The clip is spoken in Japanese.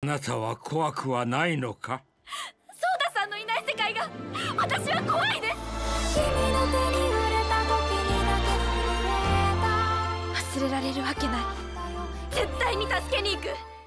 あなたは怖くはないのか？ソーダさんのいない世界が私は怖いです。忘れられるわけない。絶対に助けに行く。